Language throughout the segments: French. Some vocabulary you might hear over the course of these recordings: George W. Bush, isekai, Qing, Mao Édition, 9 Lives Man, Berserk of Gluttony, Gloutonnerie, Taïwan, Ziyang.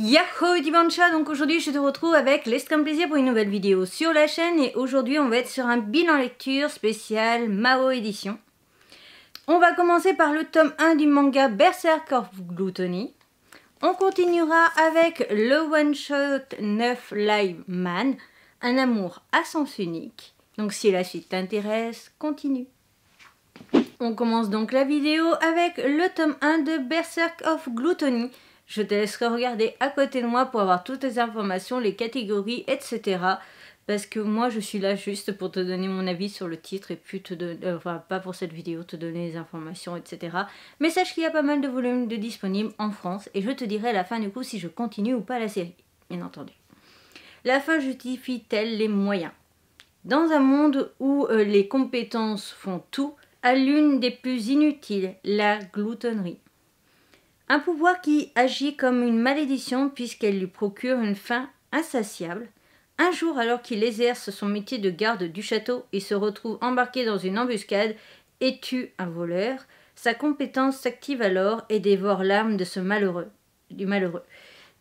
Yahoo Dimancha, donc aujourd'hui je te retrouve avec l'extrême plaisir pour une nouvelle vidéo sur la chaîne et aujourd'hui on va être sur un bilan lecture spécial Mao Édition. On va commencer par le tome 1 du manga Berserk of Gluttony. On continuera avec le one-shot 9 Lives Man, un amour à sens unique. Donc si la suite t'intéresse, continue. On commence donc la vidéo avec le tome 1 de Berserk of Gluttony. Je te laisserai regarder à côté de moi pour avoir toutes les informations, les catégories, etc. Parce que moi, je suis là juste pour te donner mon avis sur le titre et puis te donner... Enfin, pas pour cette vidéo, te donner les informations, etc. Mais sache qu'il y a pas mal de volumes de disponibles en France et je te dirai à la fin du coup si je continue ou pas la série, bien entendu. La fin justifie-t-elle les moyens? Dans un monde où les compétences font tout, à l'une des plus inutiles, la gloutonnerie. Un pouvoir qui agit comme une malédiction puisqu'elle lui procure une faim insatiable. Un jour, alors qu'il exerce son métier de garde du château, il se retrouve embarqué dans une embuscade et tue un voleur. Sa compétence s'active alors et dévore l'âme de ce malheureux.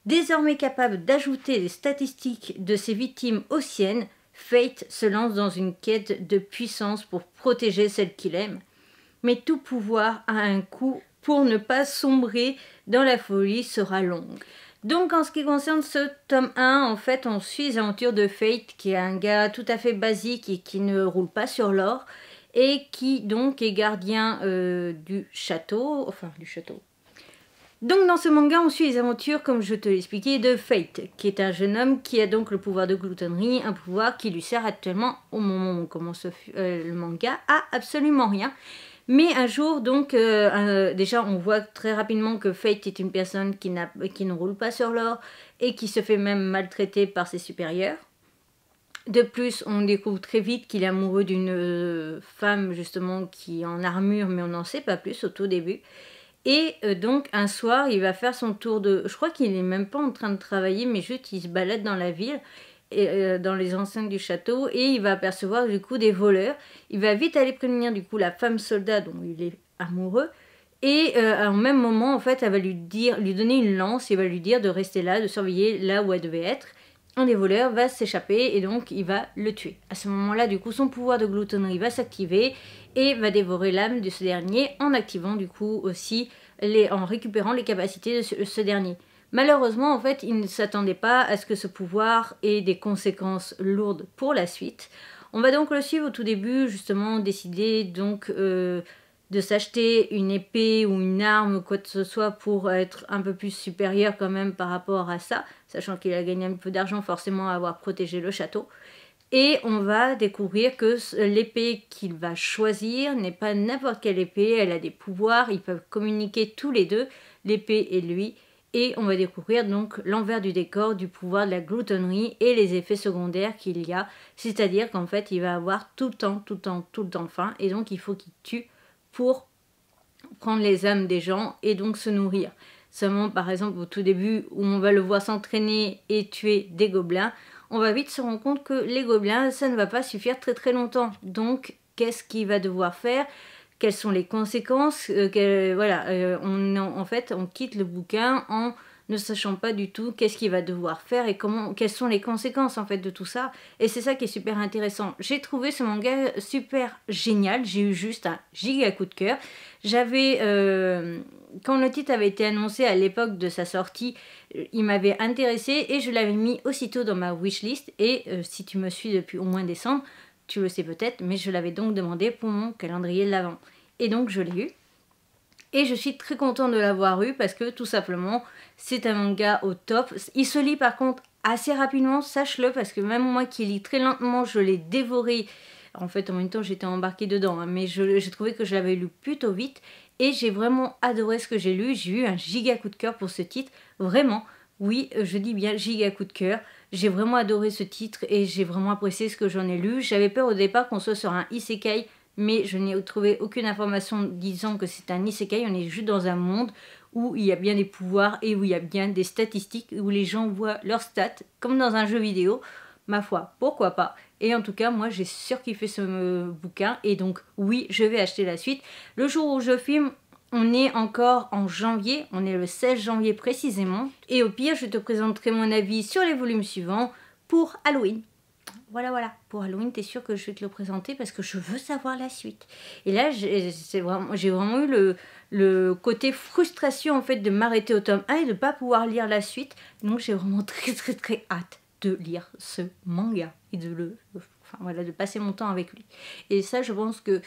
Désormais capable d'ajouter les statistiques de ses victimes aux siennes, Fate se lance dans une quête de puissance pour protéger celle qu'il aime. Mais tout pouvoir a un coût. Pour ne pas sombrer dans la folie sera longue. Donc en ce qui concerne ce tome 1, en fait on suit les aventures de Fate qui est un gars tout à fait basique et qui ne roule pas sur l'or et qui donc est gardien du château, Donc dans ce manga on suit les aventures comme je te l'expliquais de Fate qui est un jeune homme qui a donc le pouvoir de gloutonnerie, un pouvoir qui lui sert actuellement au moment où on commence le manga à absolument rien. Mais un jour, donc, déjà on voit très rapidement que Fate est une personne qui ne roule pas sur l'or et qui se fait même maltraiter par ses supérieurs. De plus, on découvre très vite qu'il est amoureux d'une femme justement qui est en armure, mais on n'en sait pas plus au tout début. Et donc un soir, il va faire son tour de... Je crois qu'il n'est même pas en train de travailler, mais juste il se balade dans la ville. Dans les enceintes du château et il va apercevoir du coup des voleurs. Il va vite aller prévenir du coup la femme soldat dont il est amoureux et au même moment en fait elle va lui donner une lance et va lui dire de rester là, de surveiller là où elle devait être. Un des voleurs va s'échapper et donc il va le tuer. À ce moment là du coup son pouvoir de gloutonnerie va s'activer et va dévorer l'âme de ce dernier en activant du coup aussi en récupérant les capacités de ce dernier. Malheureusement, en fait, il ne s'attendait pas à ce que ce pouvoir ait des conséquences lourdes pour la suite. On va donc le suivre au tout début, justement, décider donc de s'acheter une épée ou une arme, quoi que ce soit, pour être un peu plus supérieur quand même par rapport à ça, sachant qu'il a gagné un peu d'argent forcément à avoir protégé le château. Et on va découvrir que l'épée qu'il va choisir n'est pas n'importe quelle épée, elle a des pouvoirs, ils peuvent communiquer tous les deux, l'épée et lui. Et on va découvrir donc l'envers du décor du pouvoir de la gloutonnerie et les effets secondaires qu'il y a. C'est-à-dire qu'en fait, il va avoir tout le temps faim. Et donc, il faut qu'il tue pour prendre les âmes des gens et donc se nourrir. Seulement, par exemple, au tout début, où on va le voir s'entraîner et tuer des gobelins, on va vite se rendre compte que les gobelins, ça ne va pas suffire très longtemps. Donc, qu'est-ce qu'il va devoir faire ? Quelles sont les conséquences en fait, on quitte le bouquin en ne sachant pas du tout qu'est-ce qu'il va devoir faire et quelles sont les conséquences en fait de tout ça. Et c'est ça qui est super intéressant. J'ai trouvé ce manga super génial. J'ai eu juste un giga coup de cœur. J'avais... Quand le titre avait été annoncé à l'époque de sa sortie, il m'avait intéressé et je l'avais mis aussitôt dans ma wishlist. Et si tu me suis depuis au moins décembre, tu le sais peut-être, mais je l'avais donc demandé pour mon calendrier de l'Avent. Et donc je l'ai eu. Et je suis très contente de l'avoir eu parce que tout simplement, c'est un manga au top. Il se lit par contre assez rapidement, sache-le, parce que même moi qui lis très lentement, je l'ai dévoré. En fait, en même temps, j'étais embarquée dedans, hein, mais j'ai trouvé que je l'avais lu plutôt vite. Et j'ai vraiment adoré ce que j'ai lu. J'ai eu un giga coup de cœur pour ce titre. Vraiment, oui, je dis bien giga coup de cœur. J'ai vraiment adoré ce titre et j'ai vraiment apprécié ce que j'en ai lu. J'avais peur au départ qu'on soit sur un isekai, mais je n'ai trouvé aucune information disant que c'est un isekai. On est juste dans un monde où il y a bien des pouvoirs et où il y a bien des statistiques, où les gens voient leurs stats, comme dans un jeu vidéo. Ma foi, pourquoi pas? Et en tout cas, moi, j'ai surkiffé ce bouquin. Et donc, oui, je vais acheter la suite. Le jour où je filme, On est encore en janvier, on est le 16 janvier précisément. Et au pire, je te présenterai mon avis sur les volumes suivants pour Halloween. Voilà, voilà. Pour Halloween, t'es sûr que je vais te le présenter parce que je veux savoir la suite. Et là, j'ai vraiment eu le côté frustration en fait de m'arrêter au tome 1 et de ne pas pouvoir lire la suite. Donc j'ai vraiment très hâte de lire ce manga et de le... Enfin voilà, de passer mon temps avec lui. Et ça, je pense que...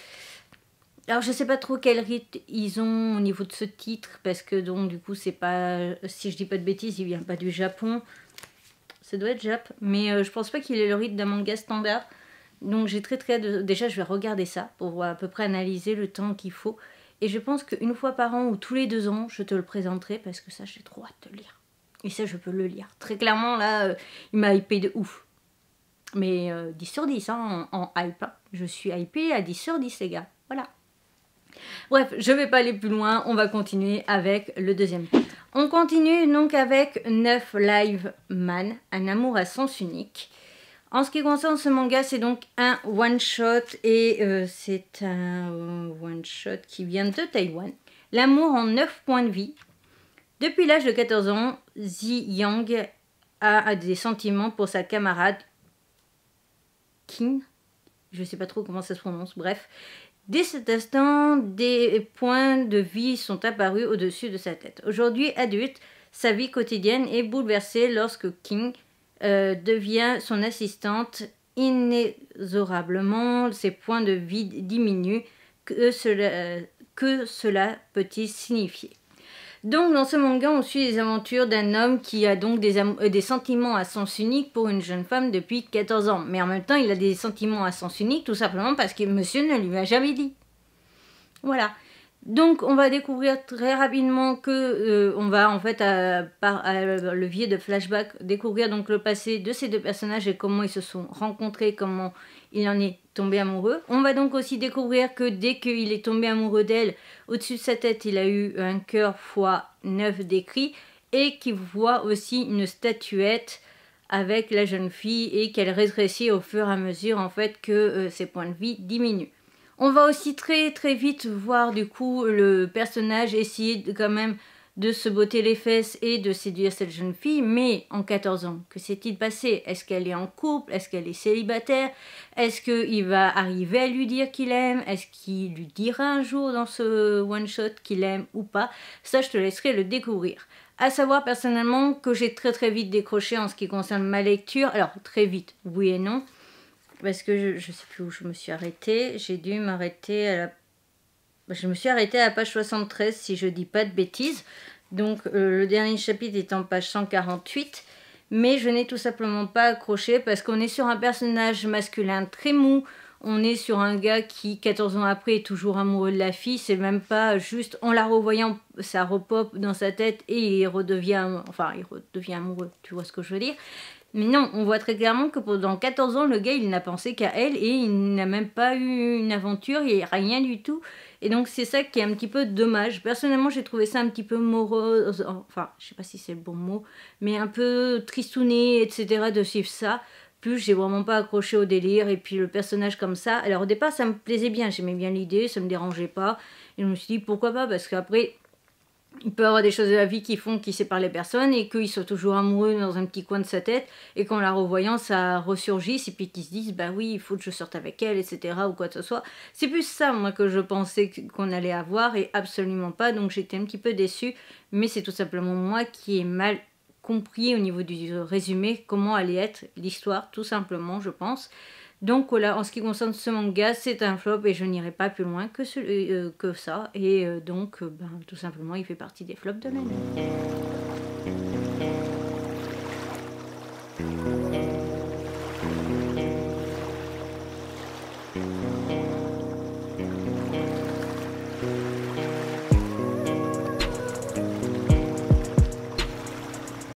Alors je sais pas trop quel rythme ils ont au niveau de ce titre parce que donc du coup c'est pas, si je dis pas de bêtises, il vient pas du Japon, ça doit être Jap, mais je pense pas qu'il ait le rythme d'un manga standard, donc j'ai très hâte de... Déjà je vais regarder ça pour à peu près analyser le temps qu'il faut et je pense qu'une fois par an ou tous les 2 ans je te le présenterai parce que ça j'ai trop hâte de lire et ça je peux le lire, très clairement là il m'a hypé de ouf. Mais 10 sur 10 hein, en hype, hein. Je suis hypée à 10 sur 10 les gars, voilà. Bref, je vais pas aller plus loin, on va continuer avec le deuxième. On continue donc avec 9 Lives Man, un amour à sens unique. En ce qui concerne ce manga, c'est donc un one-shot et c'est un one-shot qui vient de Taïwan. L'amour en 9 points de vie. Depuis l'âge de 14 ans, Ziyang a des sentiments pour sa camarade Qing. Je sais pas trop comment ça se prononce, bref. Dès cet instant, des points de vie sont apparus au-dessus de sa tête. Aujourd'hui adulte, sa vie quotidienne est bouleversée lorsque Qing devient son assistante. Inexorablement, ses points de vie diminuent. Que cela peut-il signifier? Donc dans ce manga, on suit les aventures d'un homme qui a donc des sentiments à sens unique pour une jeune femme depuis 14 ans. Mais en même temps, il a des sentiments à sens unique tout simplement parce que monsieur ne lui a jamais dit. Voilà. Donc on va découvrir très rapidement que on va en fait par levier de flashback découvrir donc le passé de ces deux personnages et comment ils se sont rencontrés, comment il en est tombé amoureux. On va donc aussi découvrir que dès qu'il est tombé amoureux d'elle, au-dessus de sa tête, il a eu un cœur x9 décrit et qu'il voit aussi une statuette avec la jeune fille et qu'elle rétrécit au fur et à mesure en fait que ses points de vie diminuent. On va aussi très vite voir du coup le personnage essayer quand même de se botter les fesses et de séduire cette jeune fille, mais en 14 ans, que s'est-il passé? Est-ce qu'elle est en couple? Est-ce qu'elle est célibataire? Est-ce qu'il va arriver à lui dire qu'il aime? Est-ce qu'il lui dira un jour dans ce one-shot qu'il aime ou pas? Ça, je te laisserai le découvrir. À savoir personnellement que j'ai très vite décroché en ce qui concerne ma lecture. Alors, très vite, oui et non, parce que je sais plus où je me suis arrêtée. J'ai dû m'arrêter à la... Je me suis arrêtée à la page 73 si je dis pas de bêtises. Donc le dernier chapitre est en page 148. Mais je n'ai tout simplement pas accroché parce qu'on est sur un personnage masculin très mou. On est sur un gars qui 14 ans après est toujours amoureux de la fille. C'est même pas juste en la revoyant ça repop dans sa tête et il redevient, enfin, il redevient amoureux. Tu vois ce que je veux dire? Mais non, on voit très clairement que pendant 14 ans, le gars, il n'a pensé qu'à elle et il n'a même pas eu une aventure, il n'y a rien du tout. Et donc, c'est ça qui est un petit peu dommage. Personnellement, j'ai trouvé ça un petit peu morose, enfin, je sais pas si c'est le bon mot, mais un peu tristouné, etc. de suivre ça. Plus, j'ai vraiment pas accroché au délire et puis le personnage comme ça. Alors, au départ, ça me plaisait bien, j'aimais bien l'idée, ça me dérangeait pas. Et je me suis dit, pourquoi pas, parce qu'après... Il peut y avoir des choses de la vie qui font qu'il sépare les personnes et qu'ils soient toujours amoureux dans un petit coin de sa tête et qu'en la revoyant, ça ressurgisse et puis qu'ils se disent « bah oui, il faut que je sorte avec elle, etc. » ou quoi que ce soit. C'est plus ça, moi, que je pensais qu'on allait avoir et absolument pas, donc j'étais un petit peu déçue. Mais c'est tout simplement moi qui ai mal compris au niveau du résumé comment allait être l'histoire, tout simplement, je pense. Donc voilà, en ce qui concerne ce manga, c'est un flop et je n'irai pas plus loin que ça. Et donc, ben, tout simplement, il fait partie des flops de l'année.